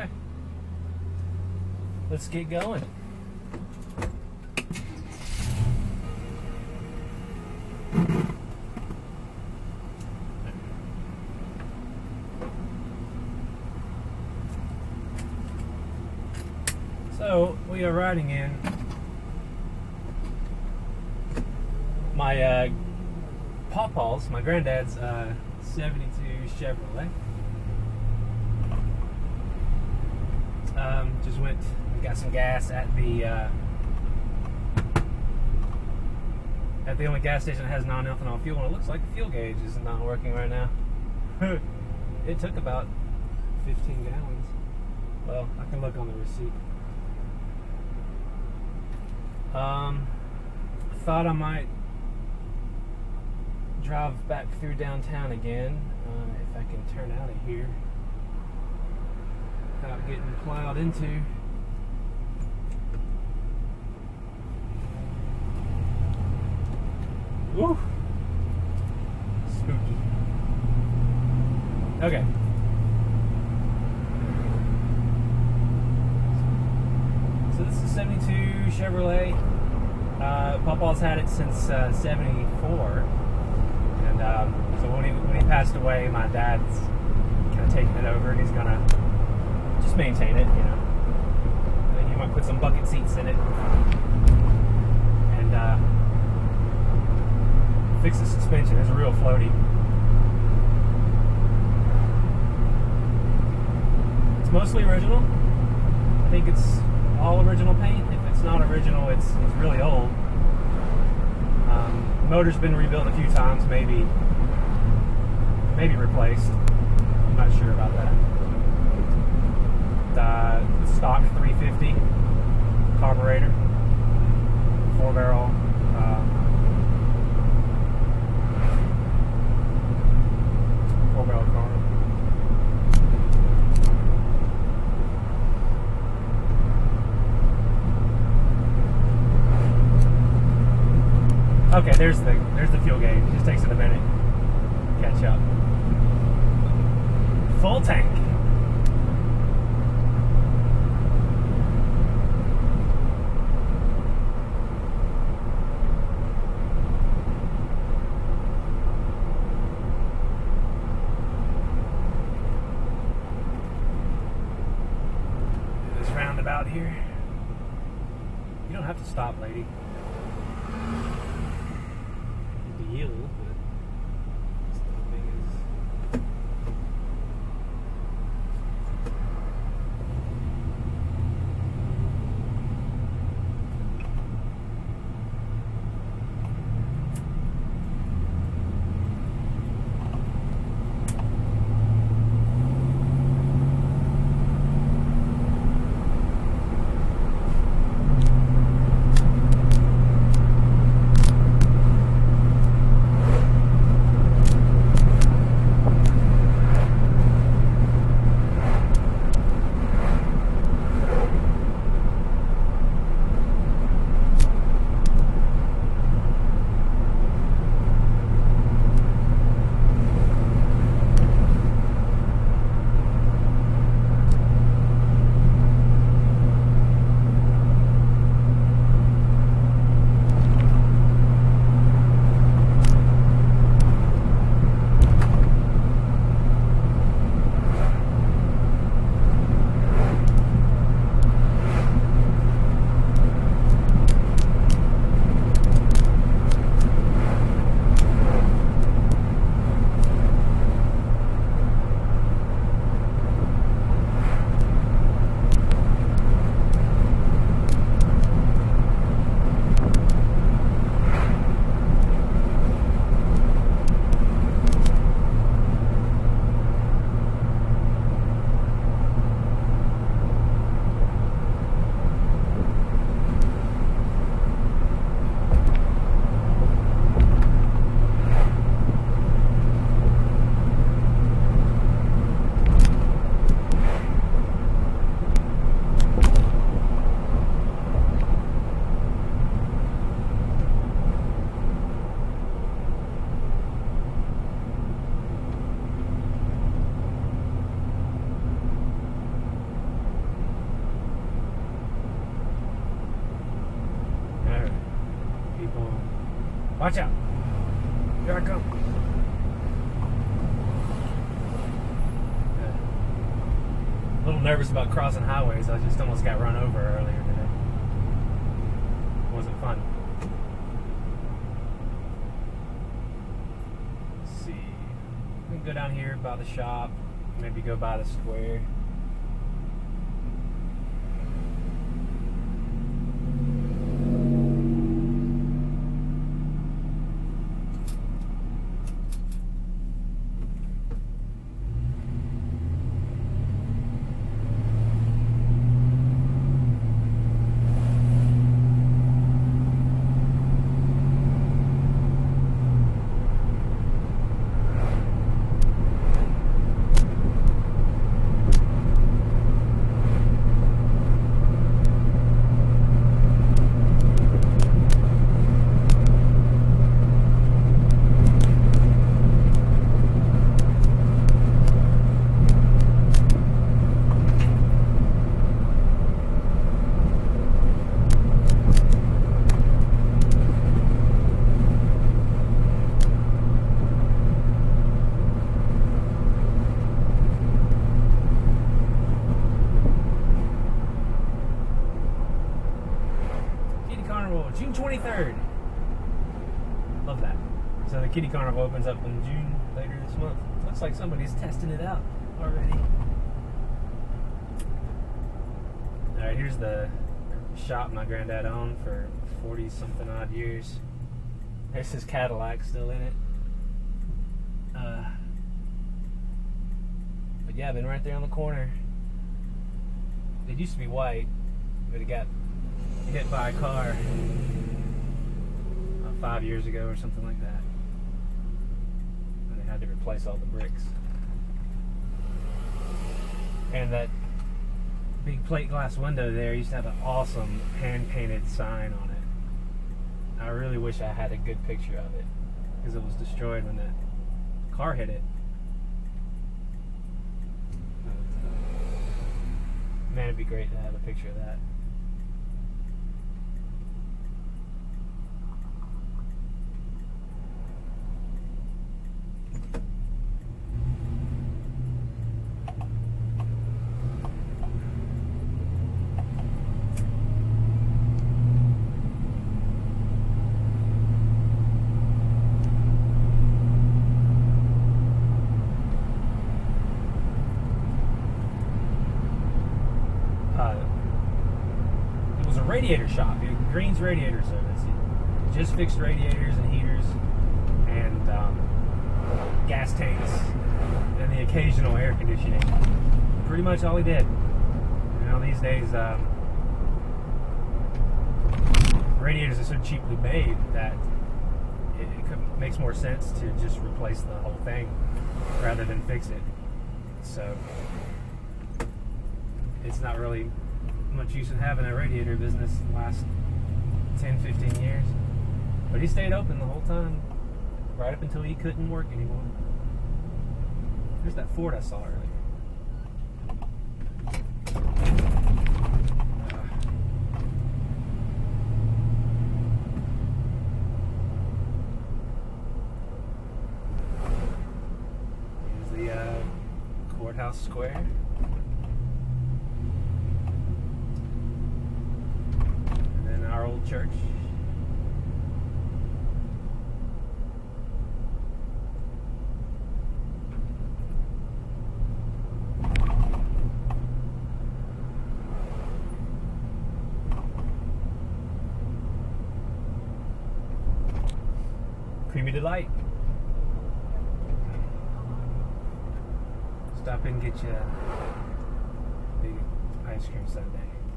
Okay. Let's get going. So we are riding in my Pawpaw's, my granddad's 72 Chevrolet. Just went and got some gas at the only gas station that has non-ethanol fuel, and it looks like the fuel gauge is not working right now. It took about 15 gallons. Well, I can look on the receipt. I thought I might drive back through downtown again, if I can turn out of here without getting plowed into. Woo! Spooky. Okay. So this is 72 Chevrolet. Pawpaw's had it since 74. And so when he passed away, my dad's kind of taking it over, and he's going to just maintain it, you know. I think you might put some bucket seats in it and fix the suspension. It's real floaty. It's mostly original. I think it's all original paint. If it's not original, it's really old. Motor's been rebuilt a few times, maybe replaced. I'm not sure about that. Stock 350 carburetor, 4-barrel. Car. Okay, there's the fuel gauge. It just takes it a minute. Catch up. Full tank. About here. You don't have to stop, lady. You can yield, but stopping Watch out. Here I come. Good. A little nervous about crossing highways. I just almost got run over earlier today. It wasn't fun. Let's see. We can go down here by the shop. Maybe go by the square. June 23rd. Love that. So the Kitty Carnival opens up in June later this month. Looks like somebody's testing it out already. Alright, here's the shop my granddad owned for 40 something odd years. There's his Cadillac still in it. But yeah, I've been right there on the corner. It used to be white, but it got hit by a car about 5 years ago or something like that, and they had to replace all the bricks, and that big plate glass window there used to have an awesome hand painted sign on it. I really wish I had a good picture of it because it was destroyed when that car hit it. Man, it'd be great to have a picture of that. Radiator shop, Green's Radiator Service. It just fixed radiators and heaters and gas tanks and the occasional air conditioning. Pretty much all he did. You know, these days radiators are so cheaply made that it makes more sense to just replace the whole thing rather than fix it. So it's not really much use in having a radiator business the last 10-15 years, but he stayed open the whole time right up until he couldn't work anymore. There's that Ford I saw earlier. Here's the courthouse square. Church. Creamy Delight. Stop in and get you a big ice cream sundae.